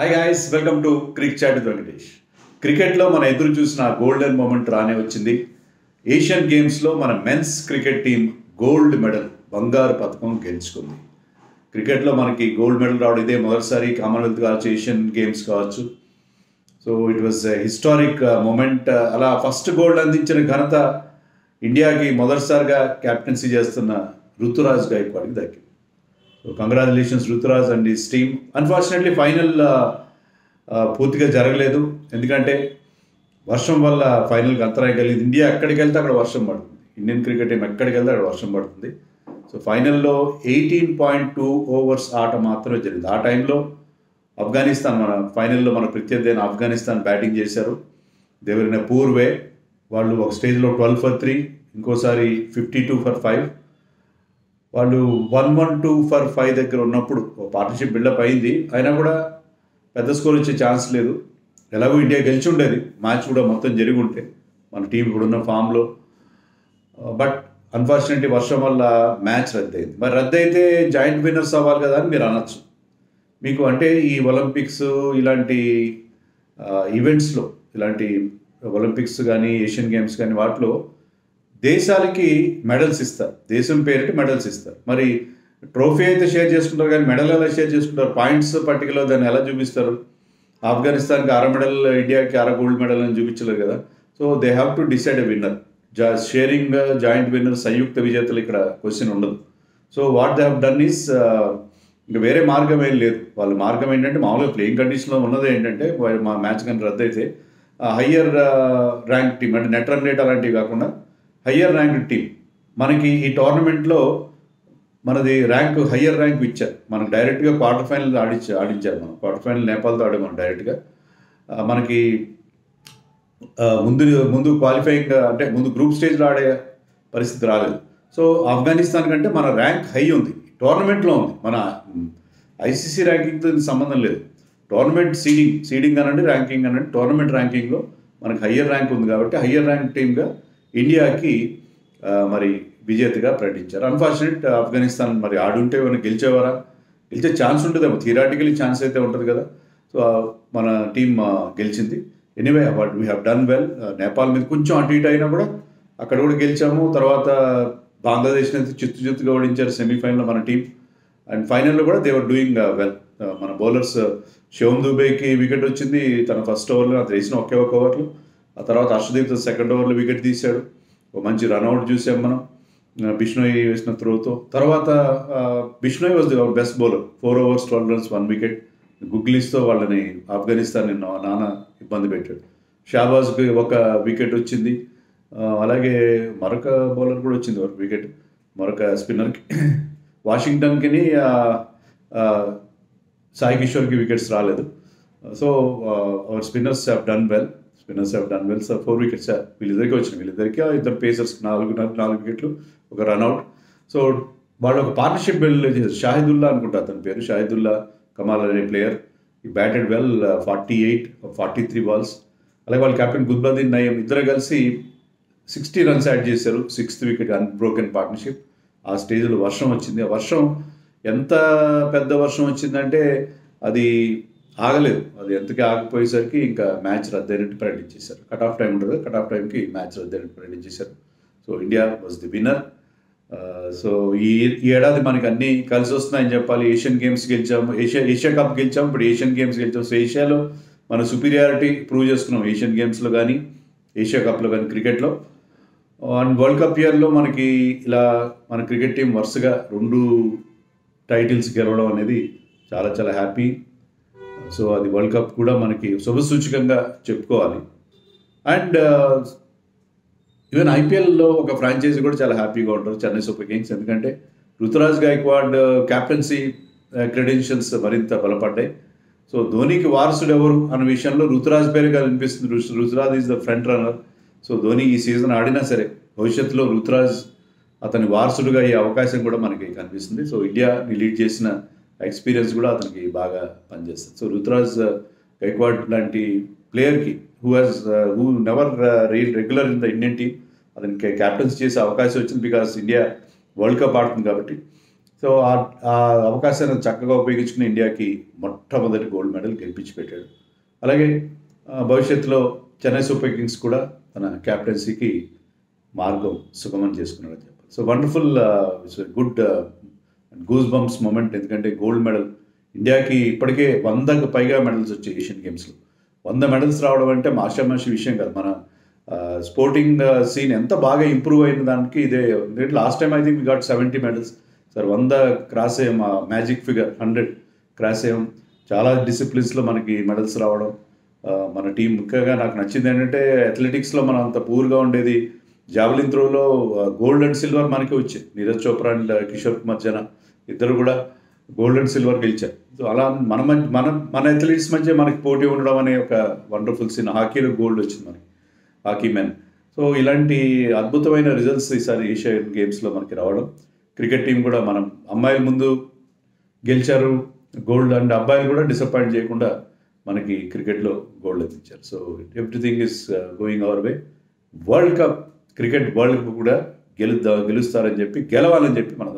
Hi guys, welcome to Cric Chat with Venkatesh. Cricket lo mana eduru chusina golden moment raane vachindi. Asian Games lo mana men's cricket team gold medal bangaru pathakam geluchukundi. Cricket lo manaki gold medal raavadam ide modasari Commonwealth gaach Asian Games kavachu. So it was a historic moment. Ala first gold andinchina ghanata India ki modasariga captaincy chestunna Ruturaj Gaikwad ki. So congratulations Ruturaj and his team. Unfortunately, final పూర్తిగా జరగలేదు ఎందుకంటే వర్షం వల్ల final గంతరాయగలి India ఎక్కడికి వెళ్తే అక్కడ వర్షం పడుతుంది ఇండియన్ క్రికెట్ టీం ఎక్కడికి వెళ్తే అక్కడ వర్షం పడుతుంది సో ఫైనల్లో 18.2 ఓవర్స్ ఆట మాత్రమే జరిగింది ఆ టైంలో ఆఫ్ఘనిస్తాన్ మన ఫైనల్లో మన ప్రత్యర్థైన ఆఫ్ఘనిస్తాన్ బ్యాటింగ్ చేశారు they were in a poor way వాళ్ళు ఒక స్టేజ్ లో 12 ఫర్ 3 ఇంకోసారి 52 ఫర్ 5 వాళ్ళు 112 ఫర్ 5 దగ్గర ఉన్నప్పుడు పార్ట్నర్‌షిప్ బిల్డ్ అప్ అయ్యింది అయినా కూడా పెద్ద స్కోర్ వచ్చే ఛాన్స్ లేదు ఎలాగో ఇండియా గెలిచి ఉండేది మ్యాచ్ కూడా మొత్తం జరిగి ఉంటే మన టీం ఇప్పుడు ఉన్న ఫామ్లో బట్ అన్ఫార్చునేట్లీ వర్షం వల్ల మ్యాచ్ రద్దయింది మరి రద్దయితే జాయింట్ విన్నర్స్ అవ్వాలి కదా అని మీరు అనొచ్చు మీకు అంటే ఈ ఒలింపిక్స్ ఇలాంటి ఈవెంట్స్లో ఇలాంటి ఒలింపిక్స్ కానీ ఏషియన్ గేమ్స్ కానీ వాటిలో దేశాలకి మెడల్స్ ఇస్తారు దేశం పేరిటి మెడల్స్ ఇస్తారు మరి ట్రోఫీ అయితే షేర్ చేసుకుంటారు కానీ మెడల్ ఎలా షేర్ చేసుకుంటారు పాయింట్స్ పట్టికలో దాన్ని ఎలా చూపిస్తారు ఆఫ్ఘనిస్తాన్కి 6 మెడల్ ఇండియాకి 6 గోల్డ్ మెడల్ అని చూపించలేరు కదా so they have to decide a winner sharing joint winner సంయుక్త విజేతలు ఇక్కడ క్వశ్చన్ ఉండదు so what they have done is ఇంకా వేరే మార్గం ఏం లేదు వాళ్ళ మార్గం ఏంటంటే మామూలుగా ప్లేయింగ్ కండిషన్లో ఉన్నది ఏంటంటే మా మ్యాచ్ కానీ రద్దు అయితే హయ్యర్ ర్యాంక్ టీం అంటే నెట్ రన్ రేట్ అలాంటివి కాకుండా హయ్యర్ ర్యాంక్ టీం మనకి ఈ టోర్నమెంట్లో మనది ర్యాంక్ హయ్యర్ ర్యాంక్ ఇచ్చారు మనకు డైరెక్ట్గా క్వార్టర్ ఫైనల్ ఆడించారు మనం క్వార్టర్ ఫైనల్ నేపాల్తో ఆడాము డైరెక్ట్గా మనకి ముందు క్వాలిఫైయింగ్ అంటే ముందు గ్రూప్ స్టేజ్లో ఆడే పరిస్థితి రాలేదు సో ఆఫ్ఘనిస్తాన్ కంటే మన ర్యాంక్ హై ఉంది టోర్నమెంట్లో ఉంది మన ఐసీసీ ర్యాంకింగ్తో సంబంధం లేదు టోర్నమెంట్ సీడింగ్ అనండి ర్యాంకింగ్ అనండి టోర్నమెంట్ ర్యాంకింగ్లో మనకు హయ్యర్ ర్యాంక్ ఉంది కాబట్టి హయ్యర్ ర్యాంక్ టీమ్గా ఇండియాకి మరి విజేతగా ప్రకటించారు అన్ఫార్చునేట్ ఆఫ్ఘనిస్తాన్ మరి ఆడుంటే మనం గెలిచేవారా గెలిచే ఛాన్స్ ఉంటుందేమో థియరాటికలీ ఛాన్స్ అయితే ఉంటుంది కదా సో మన టీమ్ గెలిచింది anyway but we have done well Nepal మీద కొంచెం అటు ఇటు అయినా కూడా అక్కడ కూడా గెలిచాము తర్వాత బంగ్లాదేశ్ని అయితే చిత్తుగా ఓడించారు సెమీఫైనల్లో మన టీం అండ్ ఫైనల్లో కూడా దే వర్ డూయింగ్ వెల్ మన బౌలర్స్ శివం దుబేకి వికెట్ వచ్చింది తన ఫస్ట్ ఓవర్లో అది వేసిన ఒకే ఓవర్లో ఆ తర్వాత అర్షదీప్ తన సెకండ్ ఓవర్లో వికెట్ తీశాడు ఒక మంచి రన్అట్ చూసాం మనం బిష్ణోయ్ వేసిన త్రోతో తర్వాత Bishnoi was the best bowler 4 overs 12 runs 1 wicket గుగ్లీస్తో వాళ్ళని ఆఫ్ఘనిస్తాన్ నాన్న ఇబ్బంది పెట్టాడు షాబాజ్కి ఒక వికెట్ వచ్చింది అలాగే మరొక బౌలర్ కూడా వచ్చింది ఒక వికెట్ మరొక స్పిన్నర్కి వాషింగ్టన్కి సాయికిషోర్కి వికెట్స్ రాలేదు so our spinners have done well సార్ 4 wickets వీళ్ళిద్దరికీ వచ్చినాయి వీళ్ళిద్దరికీ ఇద్దరు పేసర్స్ 4 వికెట్లు ఒక రన్అట్ సో వాళ్ళు ఒక పార్ట్నర్షిప్ బిల్డ్ చేశారు షాహిదుల్లా అనుకుంటా అతని పేరు షాహిదుల్లా కమాల్ అనే player he batted well 48 of 43 balls అలాగే వాళ్ళ కెప్టెన్ గుద్బద్దీన్ నయీం ఇద్దరు కలిసి 60 రన్స్ యాడ్ చేశారు 6th వికెట్ అన్బ్రోకెన్ పార్ట్నర్షిప్ ఆ స్టేజ్లో వర్షం వచ్చింది ఆ వర్షం ఎంత పెద్ద వర్షం వచ్చిందంటే అది ఆగలేదు అది ఎంతకీ ఆగిపోయేసరికి ఇంకా మ్యాచ్ రద్దయినట్టు ప్రకటించేశారు కట్ ఆఫ్ టైం ఉంటుంది కట్ ఆఫ్ టైంకి మ్యాచ్ రద్దయినట్టు ప్రకటించేశారు so India was the winner so ఈ ఏడాది మనకి అన్నీ కలిసి వస్తున్నాయని చెప్పాలి ఏషియన్ గేమ్స్ గెలిచాము ఏషియా కప్ గెలిచాము ఇప్పుడు ఏషియన్ గేమ్స్ గెలిచాము సో ఏషియాలో మన సుపీరియారిటీ ప్రూవ్ చేసుకున్నాం ఏషియన్ గేమ్స్లో కానీ ఏషియా కప్లో కానీ క్రికెట్లో అండ్ వరల్డ్ కప్ ఇయర్లో మనకి ఇలా మన క్రికెట్ టీం వరుసగా 2 టైటిల్స్ గెలవడం అనేది చాలా చాలా హ్యాపీ సో అది వరల్డ్ కప్ కూడా మనకి శుభసూచకంగా చెప్పుకోవాలి అండ్ ఈవెన్ ఐపీఎల్లో ఒక ఫ్రాంచైజీ కూడా చాలా హ్యాపీగా ఉంటారు చెన్నై సూపర్ కింగ్స్ ఎందుకంటే రుతురాజ్ గైక్వాడ్ క్యాప్టెన్సీ క్రెడెన్షియల్స్ మరింత బలపడ్డాయి సో ధోనికి వారసుడు ఎవరు అనే విషయంలో రుతురాజ్ పేరుగా అనిపిస్తుంది Ruturaj is the front runner so Dhoni ఈ సీజన్ ఆడినా సరే భవిష్యత్తులో రుతురాజ్ అతని వారసుడుగా అయ్యే అవకాశం కూడా మనకి కనిపిస్తుంది సో ఇండియాని లీడ్ చేసిన ఎక్స్పీరియన్స్ కూడా అతనికి బాగా పనిచేస్తుంది సో రుతురాజ్ గైక్వాడ్ లాంటి ప్లేయర్కి who never regular in the Indian team అతనికి క్యాప్టెన్స్ చేసే అవకాశం వచ్చింది బికాస్ ఇండియా వరల్డ్ కప్ ఆడుతుంది కాబట్టి So, Avakasana Chakaga Pigichna India ki Motamother gold medal Gelpich Peter. Alage Bhavishyatlo Chennai Super Kings Kuda and captaincy ki Margo Sukaman Jeskunara. So wonderful, it's a good goosebumps moment ఎందుకంటే gold medal. ఇండియాకి ఇప్పటికే 100కి పైగా medals వచ్చాయి Asian games లో. 100 medals రావడం అంటే మాషామాషి విషయం కాదు. మన స్పోర్టింగ్ సీన్ ఎంత బాగా ఇంప్రూవ్ అయిన దానికి ఇదే. Last time I think we got 70 medals. Sir 100 cross అయ్యాం, మ్యాజిక్ ఫిగర్ 100 క్రాస్ అయ్యాం. చాలా డిసిప్లిన్స్ లో మనకి మెడల్స్ రావడం మన టీం ముఖ్యంగా నాకు నచ్చింది ఏంటంటే అథ్లెటిక్స్ లో మనం అంత పూర్గా ఉండేది. జావలిన్ త్రోలో గోల్డ్ అండ్ సిల్వర్ మనకి వచ్చాయి. నీరజ్ చోప్రా అండ్ కిషోర్ కుమార్ జనా ఇద్దరు కూడా గోల్డ్ అండ్ సిల్వర్ గెలిచారు. సో అలా మన అథ్లీట్స్ మధ్య మనకి పోటీ ఉండడం అనే ఒక వండర్ఫుల్ సీన్. హాకీలో గోల్డ్ వచ్చింది మనకి, హాకీ మెన్. సో ఇలాంటి అద్భుతమైన రిజల్ట్స్ ఈసారి ఏషియన్ గేమ్స్లో మనకి రావడం. క్రికెట్ టీం కూడా మనం అమ్మాయిల ముందు గెలిచారు గోల్డ్, అండ్ అబ్బాయిలు కూడా డిసప్పాయింట్ చేయకుండా మనకి క్రికెట్లో గోల్డ్ అందించారు. So everything is going our way. World Cup, cricket World cup కూడా గెలుస్తారని చెప్పి, గెలవాలని చెప్పి మనం